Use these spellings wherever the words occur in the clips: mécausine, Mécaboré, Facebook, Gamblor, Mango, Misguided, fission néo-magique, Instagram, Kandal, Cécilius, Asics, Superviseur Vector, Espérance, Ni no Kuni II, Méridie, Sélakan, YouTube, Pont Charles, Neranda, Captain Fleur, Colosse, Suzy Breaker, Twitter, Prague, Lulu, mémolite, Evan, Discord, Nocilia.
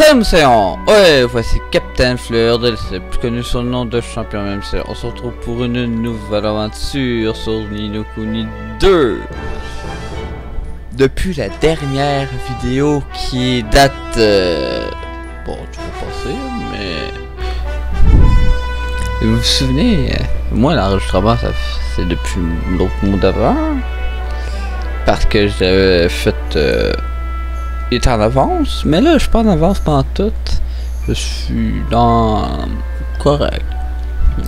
Salut, c'est ouais, voici Captain Fleur, plus connu sous le nom de champion même. On se retrouve pour une nouvelle aventure sur Ni no Kuni II. Depuis la dernière vidéo qui date, bon, tu peux penser, mais vous vous souvenez, moi l'enregistrement ça c'est depuis l'autre mois d'avant, parce que j'avais fait. Il est en avance, mais là je suis pas en avance pendant tout. Je suis dans correct.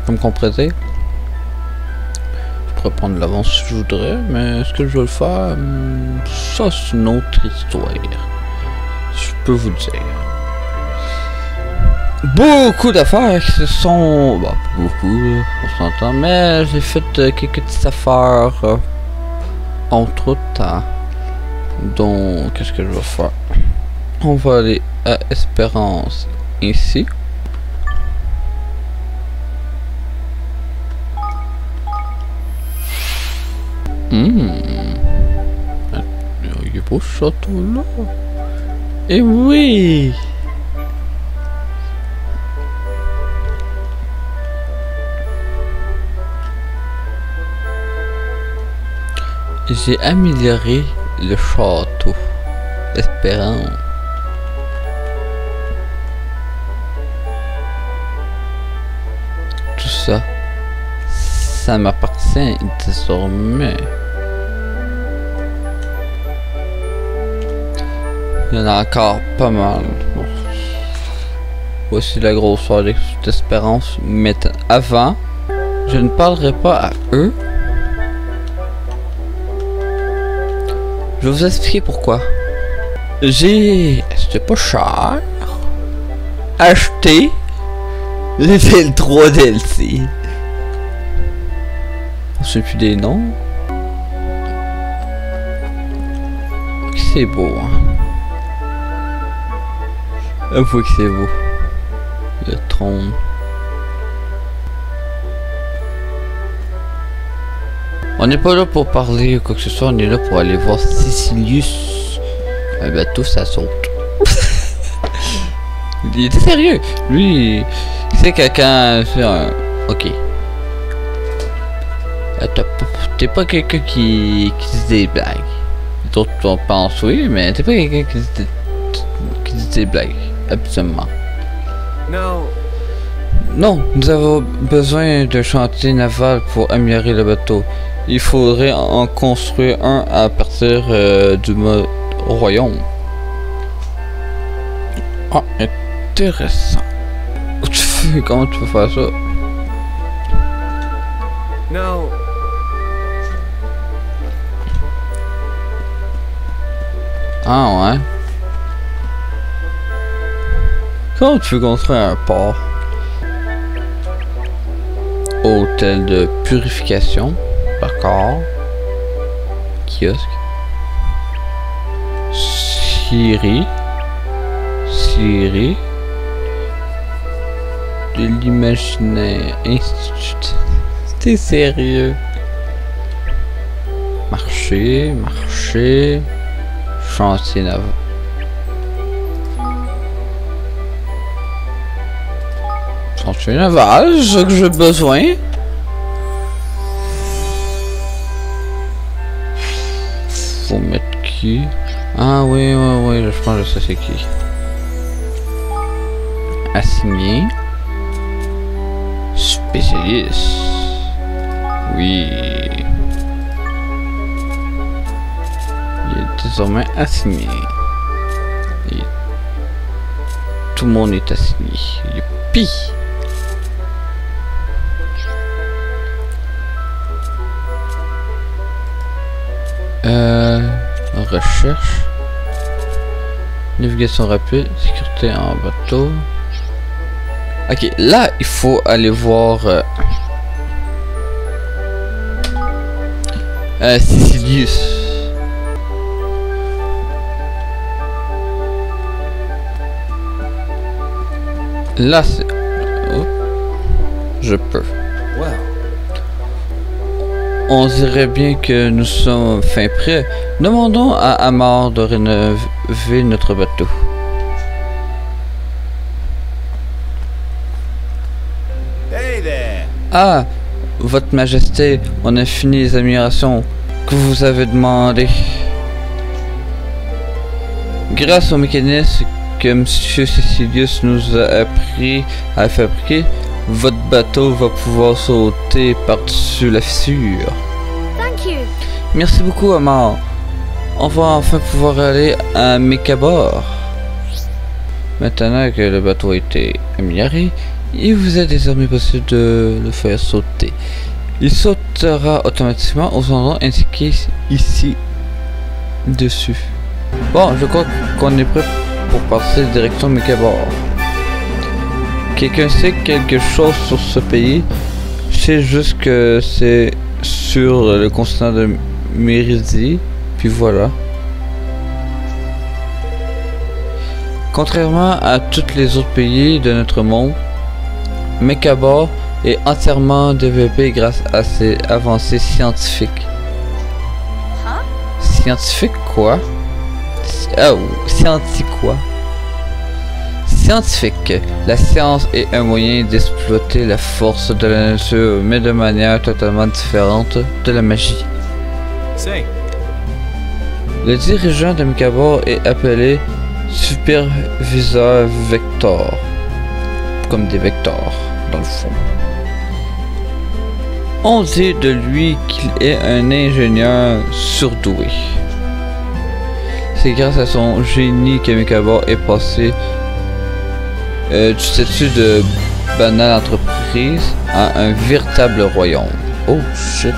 Comme comprenez. Je pourrais prendre l'avance si je voudrais, mais est-ce que je veux le faire? Ça c'est une autre histoire. Je peux vous le dire. Beaucoup d'affaires qui se sont. Bah beaucoup, on s'entend, mais j'ai fait quelques petites affaires entre temps. Donc, qu'est-ce que je vais faire? On va aller à Espérance ici. Il est beau ce château là. Et oui! J'ai amélioré le château Espérance. Tout ça, ça m'appartient désormais. Il y en a encore pas mal. Bon. Voici la grosseur d'Espérance. Mais avant, je ne parlerai pas à eux. Je vais vous expliquer pourquoi. J'ai, c'était pas cher, acheté les 3 DLC. On sait plus des noms. C'est beau, hein. Avouez que c'est beau. Le trône. On n'est pas là pour parler ou quoi que ce soit, on est là pour aller voir Cécilius. Un bateau, ça saute. Il était sérieux. Lui, c'est quelqu'un. Ok. T'es pas quelqu'un qui se dit des blagues. D'autres pensent oui, mais t'es pas quelqu'un qui dit des blagues. Absolument. Non. Non, nous avons besoin de chantier naval pour améliorer le bateau. Il faudrait en construire un à partir du mode royaume. Ah, intéressant. Comment tu peux faire ça? Non. Ah ouais. Comment tu peux construire un port? Hôtel de purification. D'accord. Kiosque. Syrie. De l'imaginaire. Institut. T'es sérieux. Marché. Chantier naval. Chantier naval, c'est ce que j'ai besoin. Faut mettre qui? Ah oui, je pense que je sais c'est qui. Assigné. Spécialiste. Oui. Il est désormais assigné. Et tout le monde est assigné. Youpi! Recherche, navigation rapide, sécurité en bateau. Ok, là il faut aller voir Cécilius. Là c'est... Oh. Je peux. Wow. On dirait bien que nous sommes fin prêts. Demandons à Amar de rénover notre bateau. Ah, votre majesté, on a fini les améliorations que vous avez demandées. Grâce au mécanisme que M. Cécilius nous a appris à fabriquer, votre bateau va pouvoir sauter par-dessus la fissure. Merci beaucoup, Amar. On va enfin pouvoir aller à Mécaboré. Maintenant que le bateau a été amélioré, il vous est désormais possible de le faire sauter. Il sautera automatiquement aux endroits indiqués ici dessus. Bon, je crois qu'on est prêt pour passer direction Mécaboré. Quelqu'un sait quelque chose sur ce pays? Je sais juste que c'est sur le continent de Méridie, puis voilà. Contrairement à tous les autres pays de notre monde, Mécaboré est entièrement développé grâce à ses avancées scientifiques. Huh? Scientifique quoi? Oh, scientifique quoi? Scientifique. La science est un moyen d'exploiter la force de la nature, mais de manière totalement différente de la magie. Le dirigeant de Mécaboré est appelé Superviseur Vector. Comme des vecteurs, dans le fond. On dit de lui qu'il est un ingénieur surdoué. C'est grâce à son génie que Mécaboré est passé du statut de banale entreprise à un véritable royaume. Oh shit.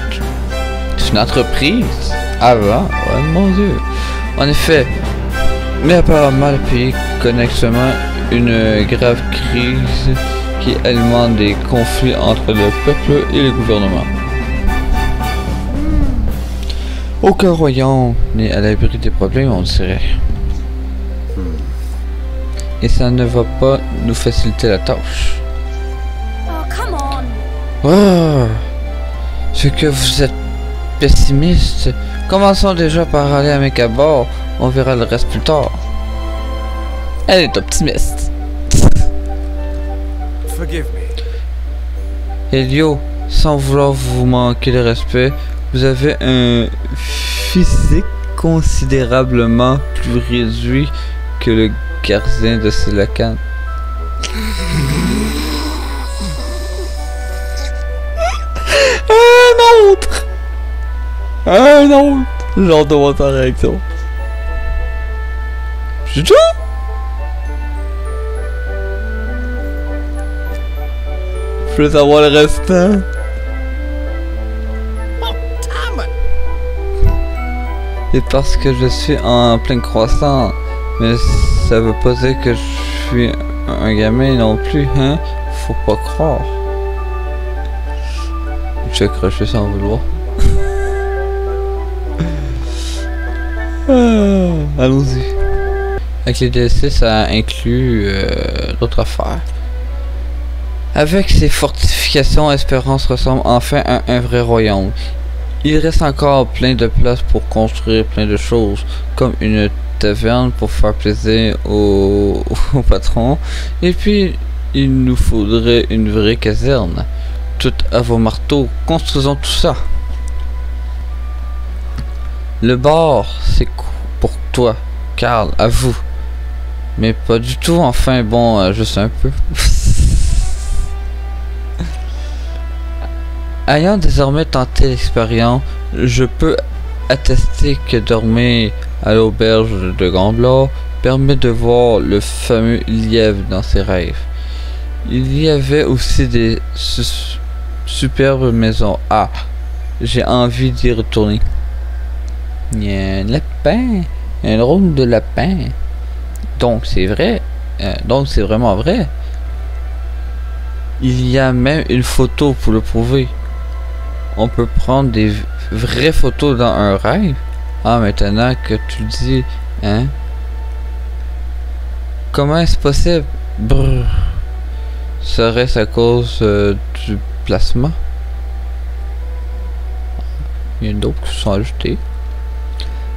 C'est une entreprise? Avant? Oh mon dieu. En effet. Mais apparemment le pays connaît seulement une grave crise qui alimente des conflits entre le peuple et le gouvernement. Aucun royaume n'est à l'abri des problèmes, on dirait. Et ça ne va pas nous faciliter la tâche. Oh, c'est que vous êtes pessimiste. Commençons déjà par aller à Mécaboré, on verra le reste plus tard. Elle est optimiste. Elio, sans vouloir vous manquer de respect, vous avez un physique considérablement plus réduit que le gardien de Sélakan. Un autre! Un autre! Genre de votre réaction. C'est tout? Je veux savoir le restant. C'est parce que je suis en pleine croissance, mais ça veut pas dire que je suis un gamin non plus, hein? Faut pas croire. Je vais accrocher sans vouloir. Allons-y. Avec les DLC, ça inclut d'autres affaires. Avec ses fortifications, Espérance ressemble enfin à un vrai royaume. Il reste encore plein de places pour construire plein de choses, comme une taverne pour faire plaisir au patron, et puis il nous faudrait une vraie caserne. Tout à vos marteaux, construisons tout ça. Le bar, c'est pour toi, Karl, à vous. Mais pas du tout, enfin bon, juste un peu. Ayant désormais tenté l'expérience, je peux attester que dormir à l'auberge de Gamblor permet de voir le fameux lièvre dans ses rêves. Il y avait aussi des superbes maisons. Ah, j'ai envie d'y retourner. Il y a un lapin, un drôle de lapin. Donc c'est vrai, donc c'est vraiment vrai. Il y a même une photo pour le prouver. On peut prendre des vraies photos dans un rêve. Ah, maintenant que tu dis, hein? Comment est-ce possible? Brrr. Serait-ce à cause du placement? Il y en a d'autres qui sont ajoutés.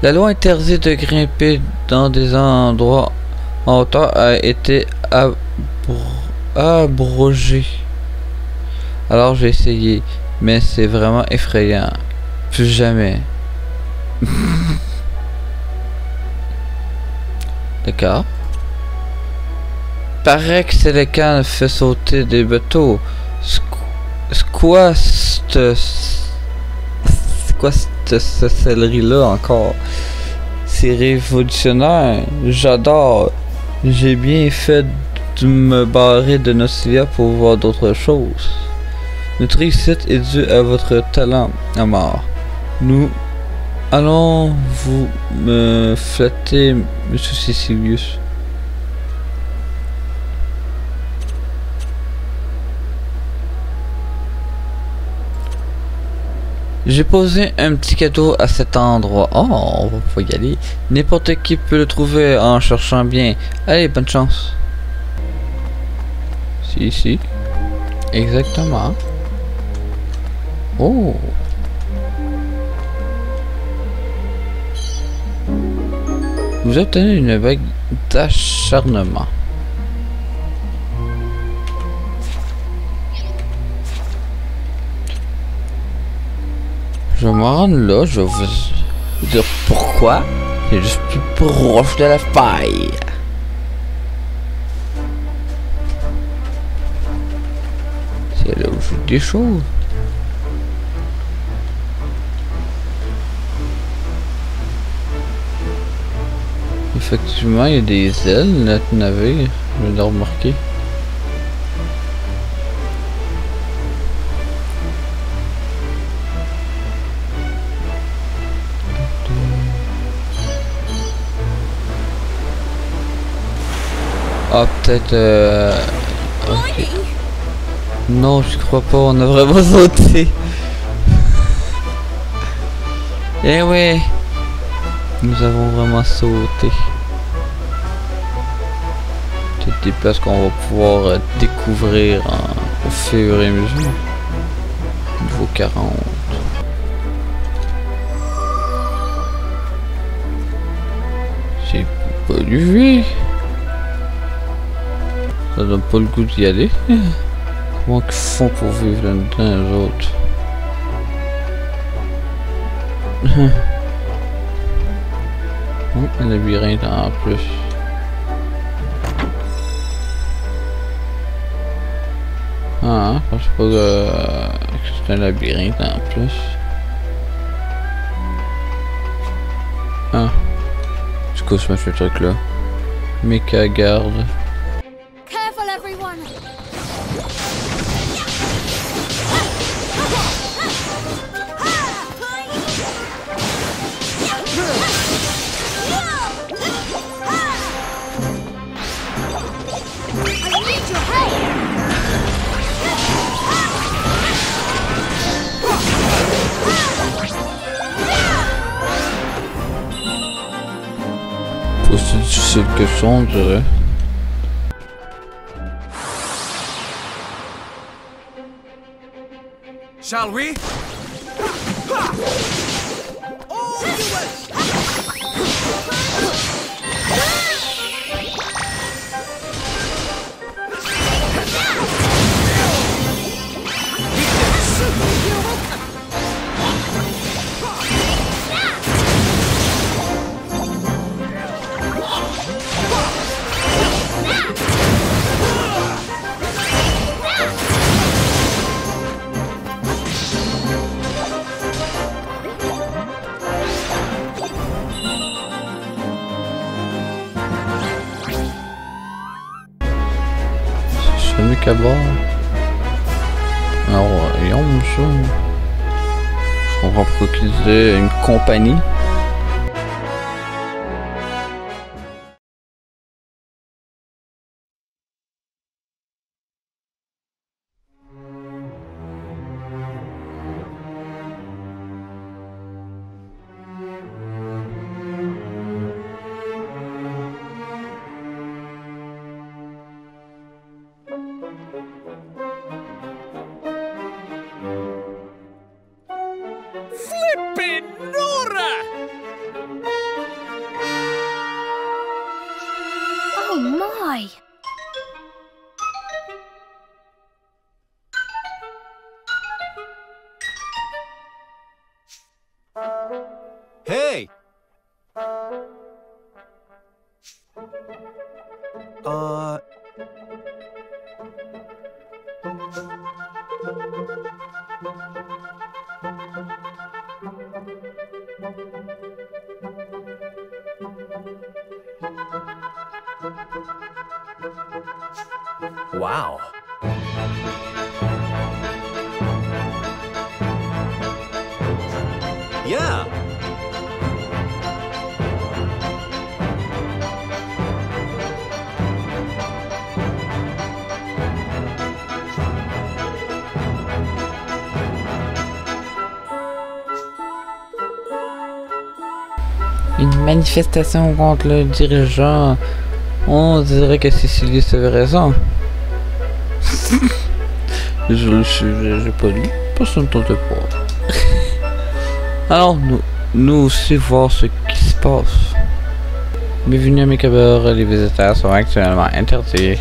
La loi interdit de grimper dans des endroits en hauteur a été abrogée. Alors j'ai essayé, mais c'est vraiment effrayant. Plus jamais. D'accord. Paraît que Sélakan fait sauter des bateaux. Quoi cette sorcellerie-là encore? C'est révolutionnaire. J'adore. J'ai bien fait de me barrer de Nocilia pour voir d'autres choses. Notre réussite est due à votre talent, Amar. Nous allons vous me flatter, monsieur Cécilius. J'ai posé un petit cadeau à cet endroit. Oh, on va y aller. N'importe qui peut le trouver en cherchant bien. Allez, bonne chance. C'est ici. Exactement. Oh. Vous obtenez une vague d'acharnement. Je vais m'en rendre là, je vais vous dire pourquoi. C'est juste plus proche de la faille. C'est là où je fais des choses. Effectivement, il y a des ailes, notre navire, je viens de remarquer. Ah, peut-être... Okay. Non, je crois pas, on a vraiment sauté. Eh oui, nous avons vraiment sauté. Peut-être des places qu'on va pouvoir découvrir au fur et à mesure. Niveau 40. C'est pas du tout. Ça donne pas le goût d'y aller. Comment qu'ils font pour vivre là-dedans, les autres? Un labyrinthe en plus. Ah, je pense pas que c'est un labyrinthe en plus. Ah. Du coup, je me fais ce truc-là. Méca garde. C'est que ça, on dirait. Shall we? Mécaboré. Alors, ils ont ça. Je comprends pourquoi qu'ils disaient une compagnie. Hey! Wow! Yeah! Une manifestation contre le dirigeant. On dirait que Cécilius avait raison. Je pas lu. Personne ne tente de voir. Alors, nous aussi voir ce qui se passe. Bienvenue à Mécaboré, les visiteurs sont actuellement interdits.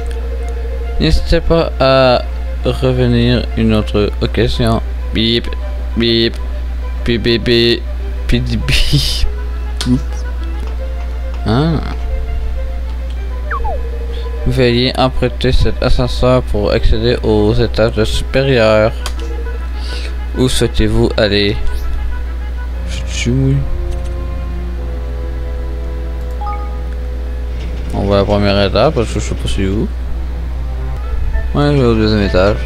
N'hésitez pas à revenir une autre occasion. Bip, bip, bip, bip, bip, bip, bip. Ah. Veuillez emprunter cet ascenseur pour accéder aux étages supérieurs. Où souhaitez-vous aller? On va à la première étape parce que je sais pas si où. Ouais, je vais au deuxième étage.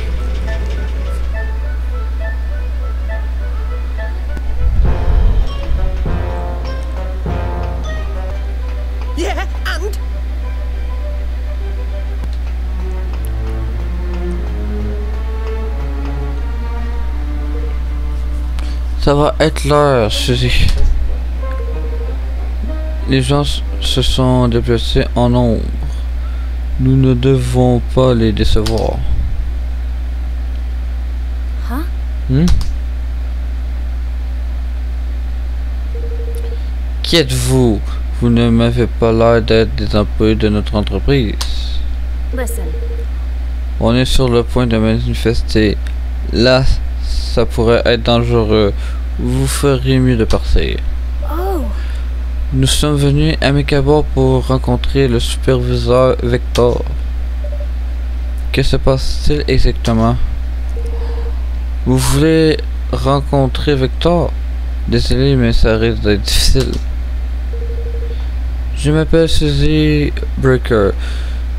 Ça va être l'heure, Suzy. Les gens se sont déplacés en nombre. Nous ne devons pas les décevoir. Huh? Qui êtes-vous? Vous ne m'avez pas l'air d'être des employés de notre entreprise. Listen. On est sur le point de manifester. Là, ça pourrait être dangereux. Vous feriez mieux de partir. Oh. Nous sommes venus à Mécaboré pour rencontrer le superviseur Vector. Que se passe-t-il exactement? Vous voulez rencontrer Vector? Désolé, mais ça risque d'être difficile. Je m'appelle Suzy Breaker.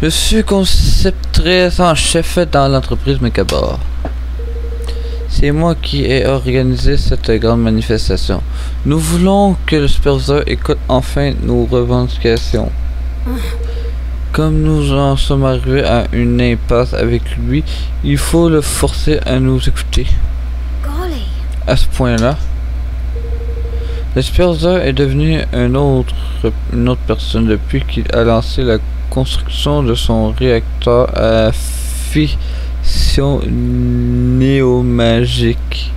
Je suis conceptrice en chef dans l'entreprise Mécaboré. C'est moi qui ai organisé cette grande manifestation. Nous voulons que le superviseur écoute enfin nos revendications. Comme nous en sommes arrivés à une impasse avec lui, il faut le forcer à nous écouter. À ce point-là, le superviseur est devenu une autre personne depuis qu'il a lancé la construction de son réacteur à fission néo-magique.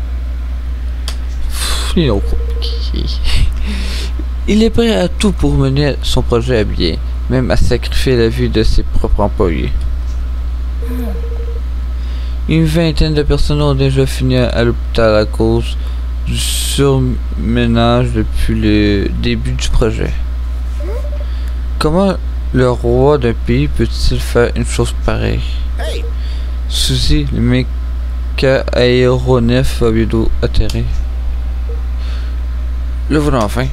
Il est prêt à tout pour mener son projet à bien, même à sacrifier la vie de ses propres employés. Une vingtaine de personnes ont déjà fini à l'hôpital à cause du surménage depuis le début du projet. Comment le roi d'un pays peut-il faire une chose pareille? Suzy, le méca aéronef va bientôt atterrir. Le voilà enfin.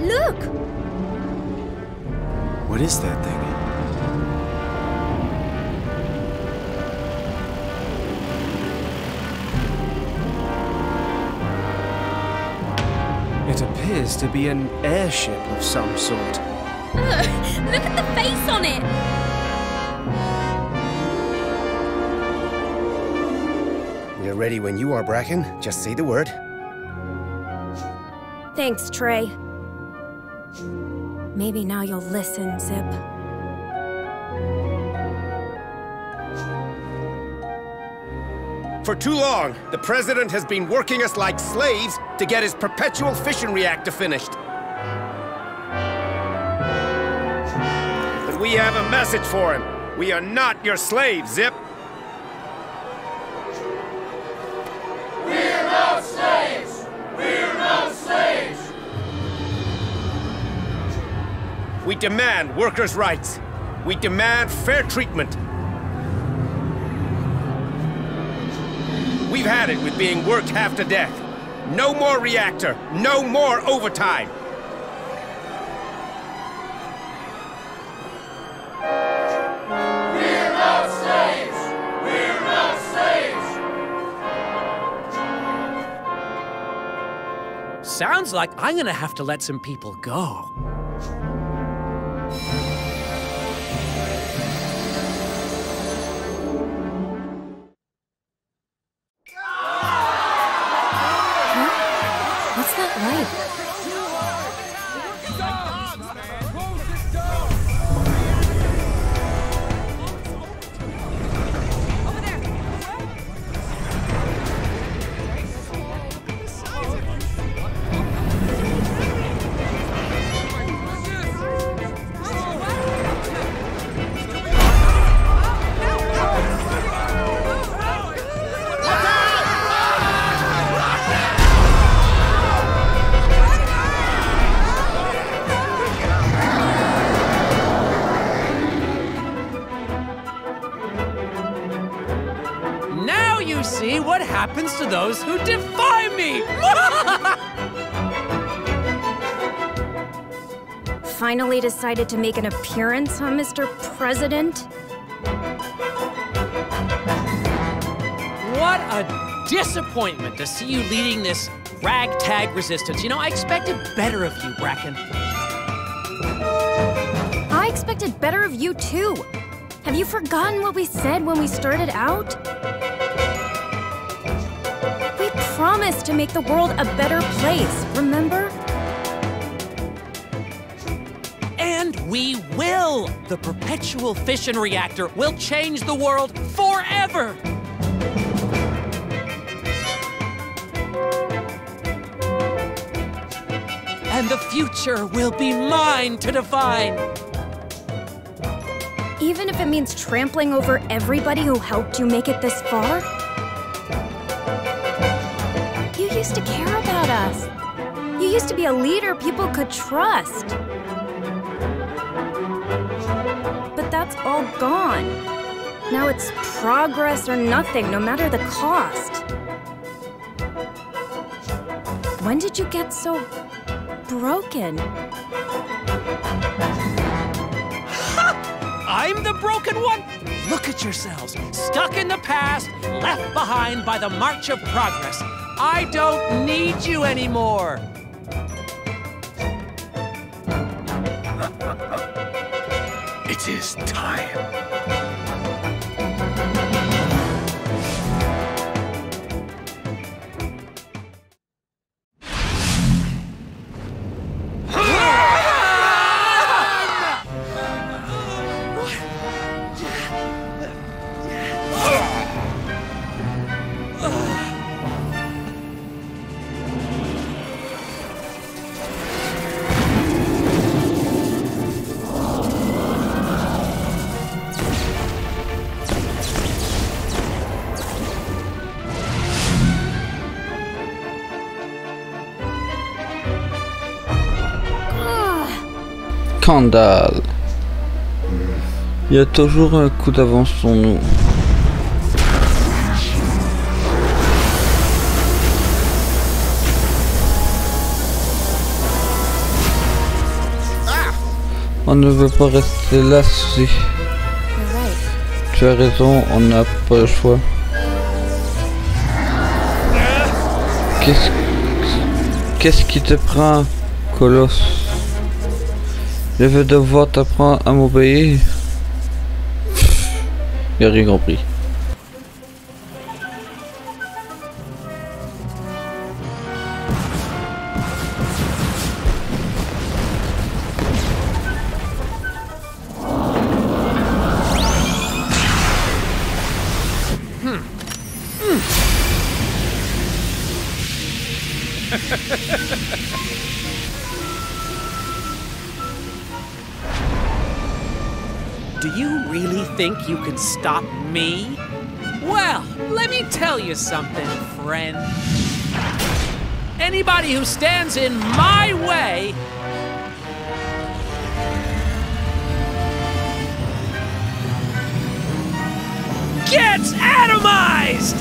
Look. What is that thing? It appears to be an airship of some sort. Look at the face on it! You're ready when you are, Bracken. Just say the word. Thanks, Trey. Maybe now you'll listen, Zip. For too long, the President has been working us like slaves to get his perpetual fission reactor finished. But we have a message for him. We are not your slaves, Zip! We're not slaves! We're not slaves! We demand workers' rights. We demand fair treatment. We've had it with being worked half to death. No more reactor, no more overtime. We're not slaves! We're not slaves! Sounds like I'm gonna have to let some people go. To those who defy me! Finally decided to make an appearance, huh, Mr. President? What a disappointment to see you leading this ragtag resistance. You know, I expected better of you, Bracken. I expected better of you, too. Have you forgotten what we said when we started out? Promise to make the world a better place, remember? And we will! The perpetual fission reactor will change the world forever! And the future will be mine to define! Even if it means trampling over everybody who helped you make it this far? You used to care about us. You used to be a leader people could trust. But that's all gone. Now it's progress or nothing, no matter the cost. When did you get so broken? Ha! I'm the broken one! Look at yourselves, stuck in the past, left behind by the march of progress. I don't need you anymore! It is time. Kandal. Il y a toujours un coup d'avance sur nous. On ne veut pas rester là, Suzy. Tu as raison, on n'a pas le choix. Qu'est-ce qui te prend, Colosse? Je vais devoir t'apprendre à m'obéir. Il a rien compris. do you really think you can stop me? Well, let me tell you something, friend. Anybody who stands in my way... gets atomized!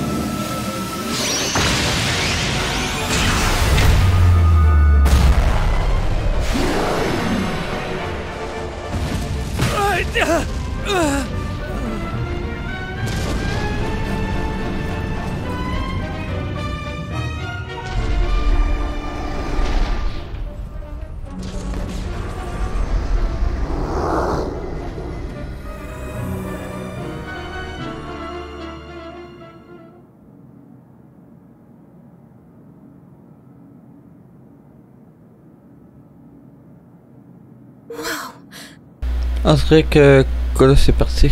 On dirait que Colosse est parti.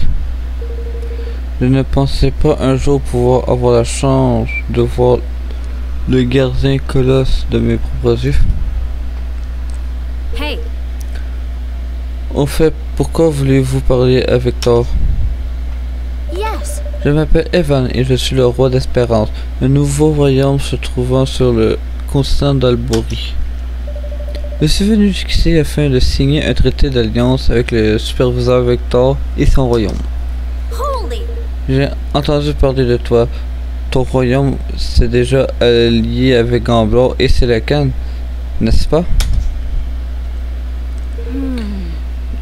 Je ne pensais pas un jour pouvoir avoir la chance de voir le gardien Colosse de mes propres yeux. Hey. Au fait, pourquoi voulez-vous parler à Vector? Yes. Je m'appelle Evan et je suis le roi d'Espérance, un nouveau royaume se trouvant sur le continent d'Albori. Je suis venu ici afin de signer un traité d'alliance avec le Superviseur Vector et son royaume. J'ai entendu parler de toi. Ton royaume s'est déjà allié avec Gamblor et Sélakan, n'est-ce pas?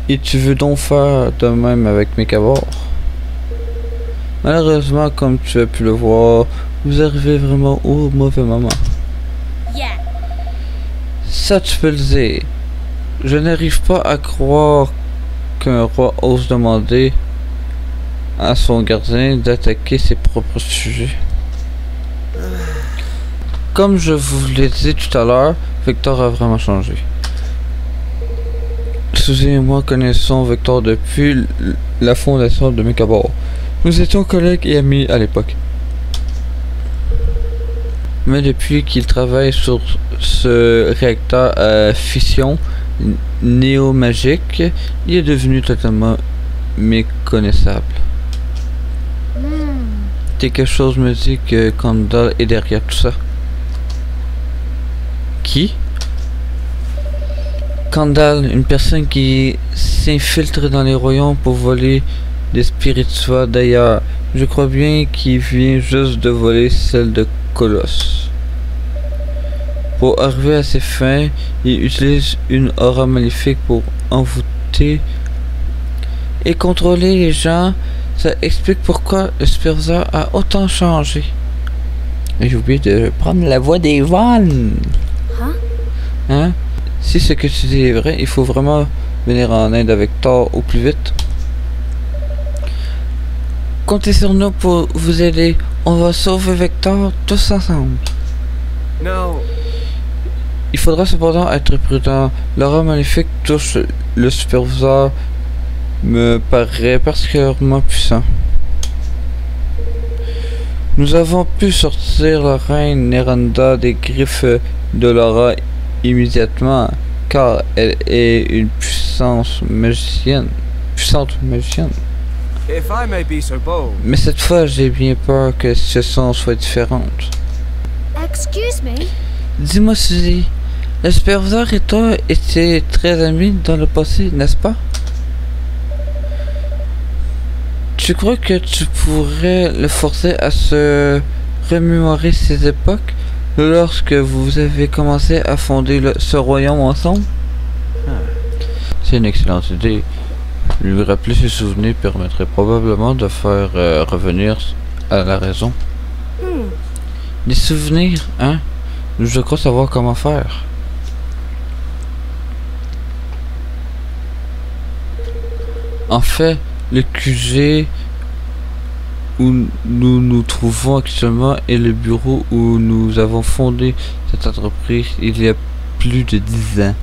Et tu veux donc faire de même avec Mécaboré? Malheureusement, comme tu as pu le voir, vous arrivez vraiment au mauvais moment. Ça tu peux le dire. Je n'arrive pas à croire qu'un roi ose demander à son gardien d'attaquer ses propres sujets. Comme je vous l'ai dit tout à l'heure, Vector a vraiment changé. Suzy et moi connaissons Vector depuis la fondation de Mécaboré. Nous étions collègues et amis à l'époque. Mais depuis qu'il travaille sur ce réacteur à fission néo-magique, il est devenu totalement méconnaissable. Quelque chose me dit que Kandal est derrière tout ça. Qui? Kandal, une personne qui s'infiltre dans les royaumes pour voler des spirituels d'ailleurs. Je crois bien qu'il vient juste de voler celle de Colosse. Pour arriver à ses fins, il utilise une aura maléfique pour envoûter et contrôler les gens. Ça explique pourquoi le Superviseur a autant changé. J'ai oublié de prendre la voix des vannes. Hein? Si ce que tu dis est vrai, il faut vraiment venir en Inde avec Thor au plus vite. Comptez sur nous pour vous aider. On va sauver Vector tous ensemble. Non. Il faudra cependant être prudent. L'aura maléfique touche le Superviseur me paraît particulièrement puissant. Nous avons pu sortir la reine Neranda des griffes de l'aura immédiatement, car elle est une puissante magicienne. Mais cette fois, j'ai bien peur que ce son soit différent. Dis-moi, Suzy, le Superviseur et toi étaient très amis dans le passé, n'est-ce pas? Tu crois que tu pourrais le forcer à se remémorer ces époques lorsque vous avez commencé à fonder ce royaume ensemble? C'est une excellente idée. Lui rappeler ses souvenirs permettrait probablement de faire revenir à la raison. Des souvenirs, hein? Je crois savoir comment faire. En fait, le QG où nous nous trouvons actuellement est le bureau où nous avons fondé cette entreprise il y a plus de 10 ans.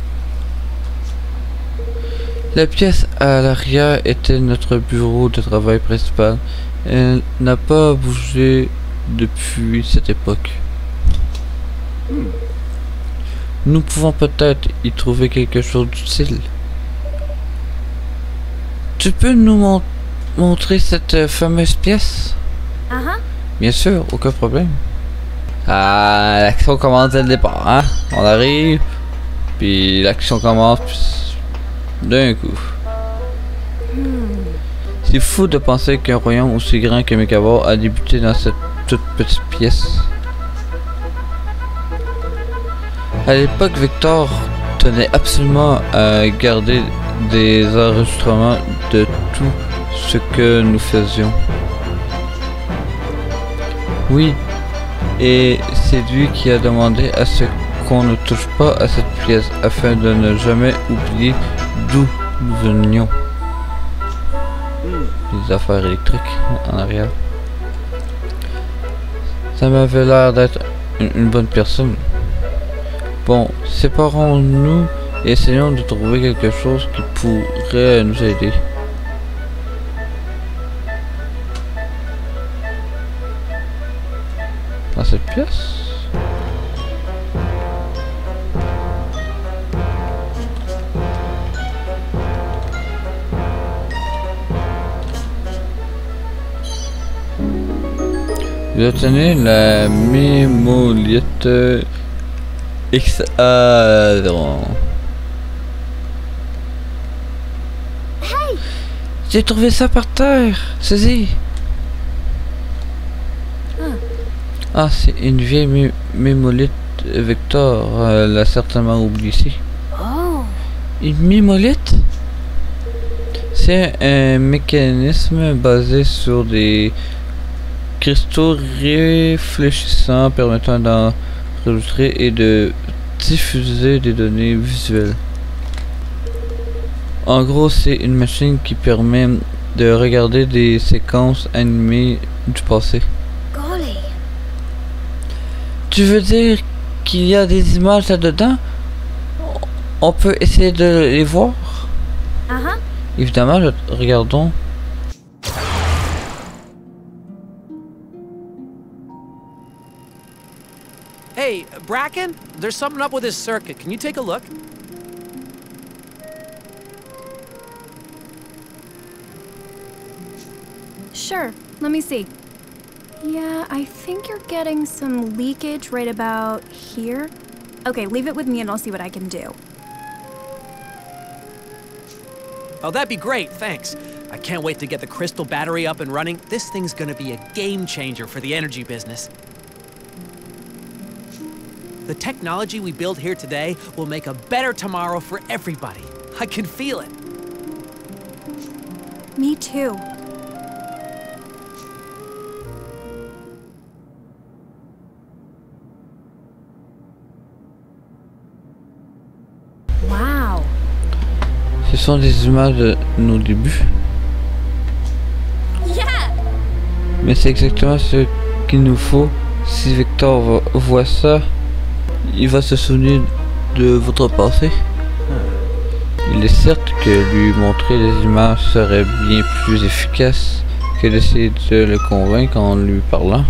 La pièce à l'arrière était notre bureau de travail principal. Elle n'a pas bougé depuis cette époque. Nous pouvons peut-être y trouver quelque chose d'utile. Tu peux nous montrer cette fameuse pièce? Bien sûr, aucun problème. Ah, l'action commence dès le départ, hein? On arrive, puis l'action commence d'un coup. C'est fou de penser qu'un royaume aussi grand que Mécaboré a débuté dans cette toute petite pièce. À l'époque, Vector tenait absolument à garder des enregistrements de tout ce que nous faisions. Oui, et c'est lui qui a demandé à ce qu'on ne touche pas à cette pièce afin de ne jamais oublier d'où nous venions. Les affaires électriques en arrière. Ça m'avait l'air d'être une bonne personne. Bon, séparons-nous et essayons de trouver quelque chose qui pourrait nous aider. Dans cette pièce? Vous obtenez la mémolite hexadron. Hey! J'ai trouvé ça par terre, saisis. Ah, c'est une vieille mémolite Vector, l'a certainement oublié. Oh. Une mémolite? C'est un mécanisme basé sur des cristaux réfléchissants permettant d'enregistrer et de diffuser des données visuelles. En gros, c'est une machine qui permet de regarder des séquences animées du passé. Golly. Tu veux dire qu'il y a des images là-dedans? On peut essayer de les voir? Évidemment, regardons. Hey, Bracken, there's something up with this circuit. Can you take a look? Sure, let me see. Yeah, I think you're getting some leakage right about here. Okay, leave it with me and I'll see what I can do. Oh, that'd be great, thanks. I can't wait to get the crystal battery up and running. This thing's gonna be a game changer for the energy business. The technology we build here today will make a better tomorrow for everybody. I can feel it. Me too. Wow. Ce sont des images de nos débuts. Yeah. Mais c'est exactement ce qu'il nous faut. Si Vector voit ça, il va se souvenir de votre passé. Il est certes que lui montrer des images serait bien plus efficace que d'essayer de le convaincre en lui parlant.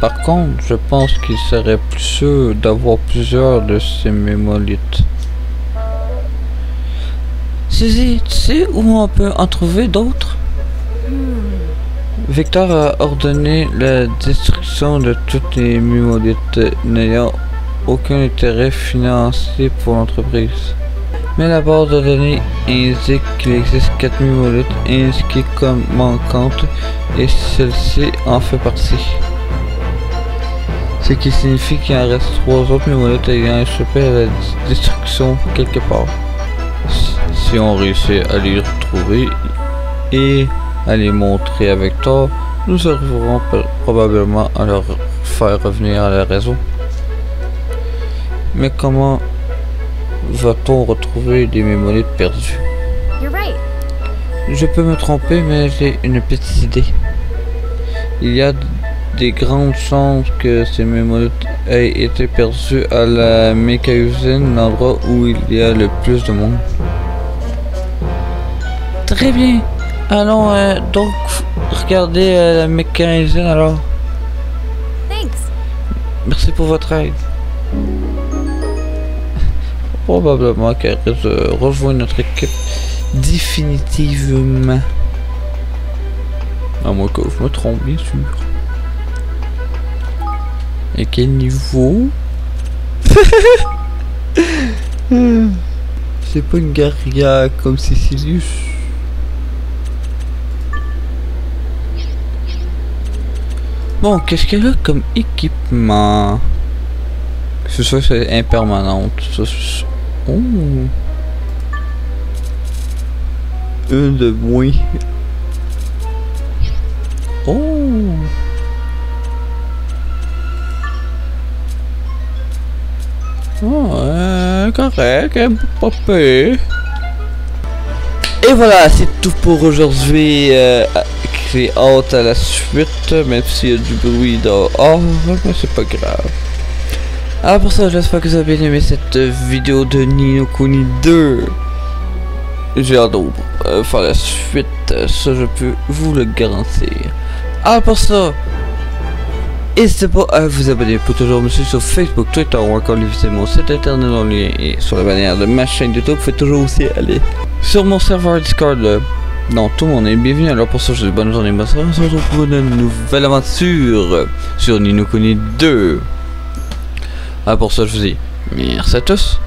Par contre, je pense qu'il serait plus sûr d'avoir plusieurs de ces mémolites. Suzy, tu sais où on peut en trouver d'autres? Vector a ordonné la destruction de toutes les mémolites n'ayant aucun intérêt financier pour l'entreprise. Mais la barre de données indique qu'il existe 4 mémolites indiquées comme manquantes et celle-ci en fait partie. Ce qui signifie qu'il en reste 3 autres mémolites ayant échappé à la destruction quelque part. Si on réussit à les retrouver et à les montrer à Vector, nous arriverons probablement à leur faire revenir à la raison. Mais comment va-t-on retrouver des mémolites perdues? Je peux me tromper, mais j'ai une petite idée. Il y a des grandes chances que ces mémolites aient été perdues à la mécausine, l'endroit où il y a le plus de monde. Très bien! Allons donc regarder la mécanisme alors. Thanks. Merci pour votre aide. Probablement qu'elle risque de rejoindre notre équipe définitivement. À moins que je me trompe, bien sûr. À quel niveau? C'est pas une guerrière comme Cécilius. Bon, qu'est-ce qu'elle a comme équipement? C'est ça, c'est impermanente. Ça, oh. Une de moins. Oh. Oh, correct, pas payé. Et voilà, c'est tout pour aujourd'hui. J'ai hâte à la suite, même s'il y a du bruit dehors, mais c'est pas grave. Alors pour ça, j'espère que vous avez bien aimé cette vidéo de Ni no Kuni II. J'ai hâte de faire la suite, ça je peux vous le garantir. Alors pour ça, n'hésitez pas à vous abonner pour toujours me suivre sur Facebook, Twitter ou encore visiter mon site internet en lien et sur la bannière de ma chaîne YouTube. Vous pouvez toujours aussi aller sur mon serveur Discord. Non, tout le monde est bienvenu. Alors pour ça, je vous dis bonne journée, bonne soirée. On se retrouve pour une nouvelle aventure sur Ni no Kuni II. Alors pour ça, je vous dis merci à tous.